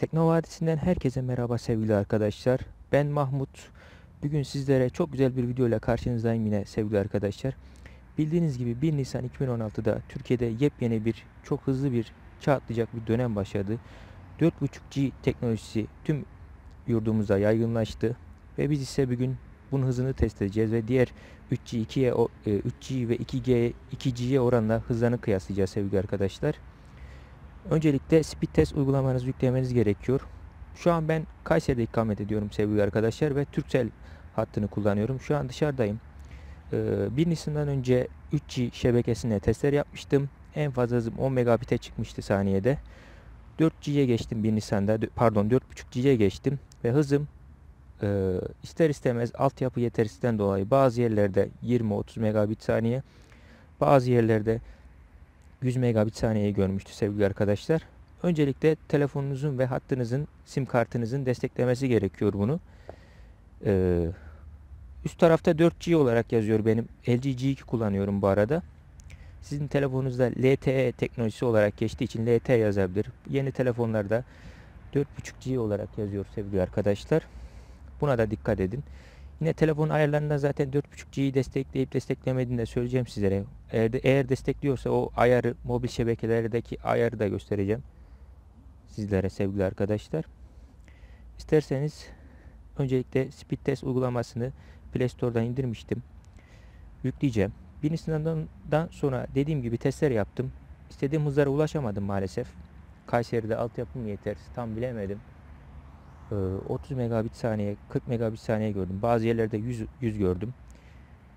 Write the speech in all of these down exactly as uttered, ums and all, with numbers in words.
Teknovadisi'nden herkese merhaba sevgili arkadaşlar. Ben Mahmut. Bugün sizlere çok güzel bir video ile karşınızdayım yine sevgili arkadaşlar. Bildiğiniz gibi bir Nisan iki bin on altıda Türkiye'de yepyeni bir, çok hızlı bir çağ atlayacak bir dönem başladı. dört buçuk G teknolojisi tüm yurdumuza yaygınlaştı ve biz ise bugün bunun hızını test edeceğiz ve diğer üç G, ikiye, üç G ve iki G, iki G'ye oranla hızlarını kıyaslayacağız sevgili arkadaşlar. Öncelikle speed test uygulamanızı yüklemeniz gerekiyor. Şu an ben Kayseri'de ikamet ediyorum sevgili arkadaşlar ve Turkcell hattını kullanıyorum. Şu an dışarıdayım. bir Nisan'dan önce üç G şebekesine testler yapmıştım. En fazla hızım on megabit'e çıkmıştı saniyede. dört G'ye geçtim bir Nisan'da. Pardon, dört buçuk G'ye geçtim ve hızım e, ister istemez altyapı yetersizliğinden dolayı bazı yerlerde yirmi otuz megabit saniye, bazı yerlerde yüz megabit saniyeyi görmüştü sevgili arkadaşlar. Öncelikle telefonunuzun ve hattınızın, sim kartınızın desteklemesi gerekiyor bunu. Ee, üst tarafta dört G olarak yazıyor. Benim L G G iki kullanıyorum bu arada. Sizin telefonunuzda L T E teknolojisi olarak geçtiği için L T E yazabilir. Yeni telefonlarda dört buçuk G olarak yazıyor sevgili arkadaşlar. Buna da dikkat edin. Yine telefon ayarlarında zaten dört buçuk G'yi destekleyip desteklemediğini de söyleyeceğim sizlere. Eğer, de, eğer destekliyorsa o ayarı, mobil şebekelerdeki ayarı da göstereceğim sizlere sevgili arkadaşlar. İsterseniz öncelikle speed test uygulamasını Play Store'dan indirmiştim. Yükleyeceğim. Bir Nisan'dan sonra dediğim gibi testler yaptım. İstediğim hızlara ulaşamadım maalesef. Kayseri'de altyapım yetersiz, tam bilemedim. otuz megabit saniye, kırk megabit saniye gördüm. Bazı yerlerde yüz, yüz gördüm.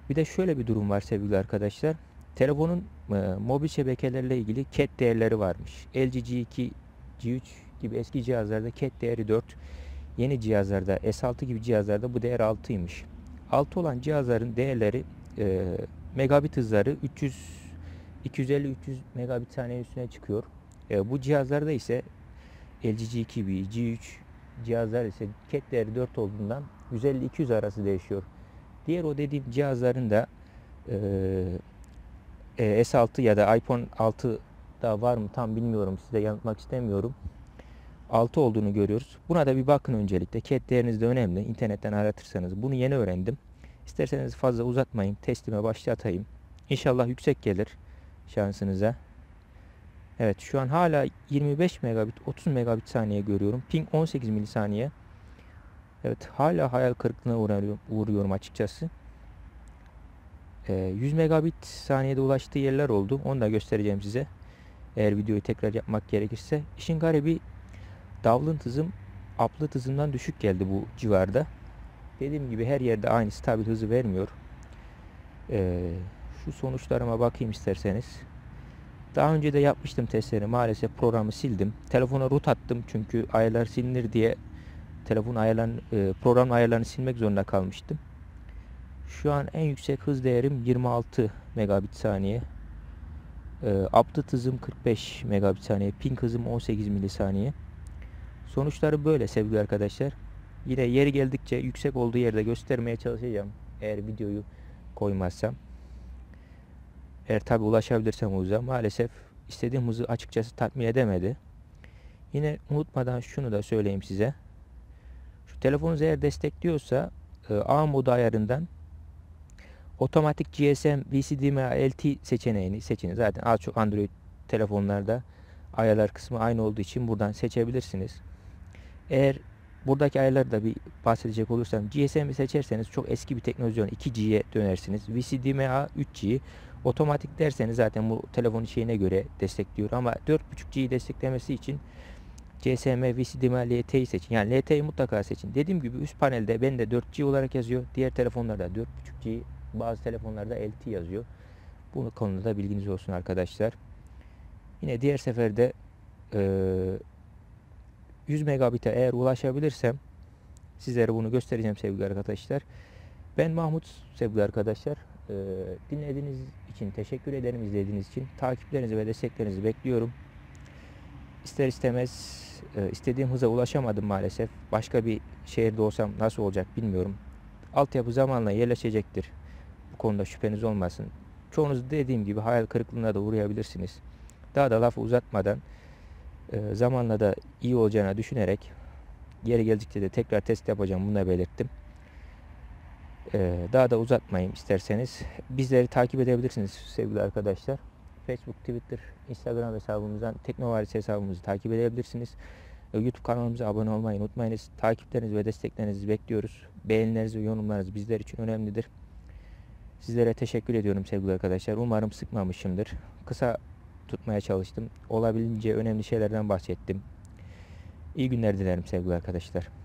Bir de şöyle bir durum var sevgili arkadaşlar. Telefonun e, mobil şebekelerle ilgili C A D değerleri varmış. L G G iki, G üç gibi eski cihazlarda C A D değeri dört. Yeni cihazlarda S altı gibi cihazlarda bu değer altıymış. altı olan cihazların değerleri e, megabit hızları üç yüz, iki yüz elli, üç yüz megabit saniye üstüne çıkıyor. E, bu cihazlarda ise L G G iki, G üç cihazlar ise C A D değeri dört olduğundan yüz elli iki yüz arası değişiyor. Diğer o dediğim cihazların da e, S altı ya da iPhone altı da var mı tam bilmiyorum. Size yanıtmak istemiyorum. altı olduğunu görüyoruz. Buna da bir bakın öncelikle. C A D değeriniz de önemli. İnternetten aratırsanız. Bunu yeni öğrendim. İsterseniz fazla uzatmayın. Testime başlatayım. İnşallah yüksek gelir şansınıza. Evet, şu an hala yirmi beş megabit, otuz megabit saniye görüyorum. Ping on sekiz milisaniye. Evet, hala hayal kırıklığına uğruyorum, uğruyorum açıkçası. Ee, yüz megabit saniyede ulaştığı yerler oldu. Onu da göstereceğim size. Eğer videoyu tekrar yapmak gerekirse. İşin garibi download hızım, upload hızımdan düşük geldi bu civarda. Dediğim gibi her yerde aynı stabil hızı vermiyor. Ee, şu sonuçlarıma bakayım isterseniz. Daha önce de yapmıştım testleri. Maalesef programı sildim. Telefona root attım çünkü ayarlar silinir diye telefon ayarlarını, program ayarlarını silmek zorunda kalmıştım. Şu an en yüksek hız değerim yirmi altı megabit saniye. Upload hızım kırk beş megabit saniye. Ping hızım on sekiz milisaniye. Sonuçları böyle sevgili arkadaşlar. Yine yeri geldikçe yüksek olduğu yerde göstermeye çalışacağım. Eğer videoyu koymazsam. Eğer tabi ulaşabilirsem uza. Maalesef istediğim hızı açıkçası tatmin edemedi. Yine unutmadan şunu da söyleyeyim size. Şu telefonunuz eğer destekliyorsa A modu ayarından otomatik G S M, V C D M A, L T E seçeneğini seçin. Zaten az çok Android telefonlarda ayarlar kısmı aynı olduğu için buradan seçebilirsiniz. Eğer buradaki ayarlarda bir bahsedecek olursam G S M'i seçerseniz çok eski bir teknoloji olan iki G'ye dönersiniz. V C D M A üç G. Otomatik derseniz zaten bu telefonun şeyine göre destekliyor ama dört buçuk G'yi desteklemesi için G S M, V C D M A, L T E'yi seçin. Yani L T E'yi mutlaka seçin. Dediğim gibi üst panelde ben de dört G olarak yazıyor. Diğer telefonlarda dört buçuk G, bazı telefonlarda L T E yazıyor. Bu konuda da bilginiz olsun arkadaşlar. Yine diğer seferde yüz megabit'e eğer ulaşabilirsem sizlere bunu göstereceğim sevgili arkadaşlar. Ben Mahmut sevgili arkadaşlar. Dinlediğiniz için teşekkür ederim, izlediğiniz için. Takiplerinizi ve desteklerinizi bekliyorum. İster istemez istediğim hıza ulaşamadım maalesef. Başka bir şehirde olsam nasıl olacak bilmiyorum. Altyapı zamanla yerleşecektir. Bu konuda şüpheniz olmasın. Çoğunuz dediğim gibi hayal kırıklığına da uğrayabilirsiniz. Daha da lafı uzatmadan E, zamanla da iyi olacağını düşünerek yeri gelecekte de tekrar test yapacağım, bunu da belirttim. E, daha da uzatmayayım isterseniz. Bizleri takip edebilirsiniz sevgili arkadaşlar. Facebook, Twitter, Instagram hesabımızdan Teknovadisi hesabımızı takip edebilirsiniz. YouTube kanalımıza abone olmayı unutmayınız. Takiplerinizi ve desteklerinizi bekliyoruz. Beğenileriniz ve yorumlarınız bizler için önemlidir. Sizlere teşekkür ediyorum sevgili arkadaşlar. Umarım sıkmamışımdır. Kısa tutmaya çalıştım. Olabildiğince önemli şeylerden bahsettim. İyi günler dilerim sevgili arkadaşlar.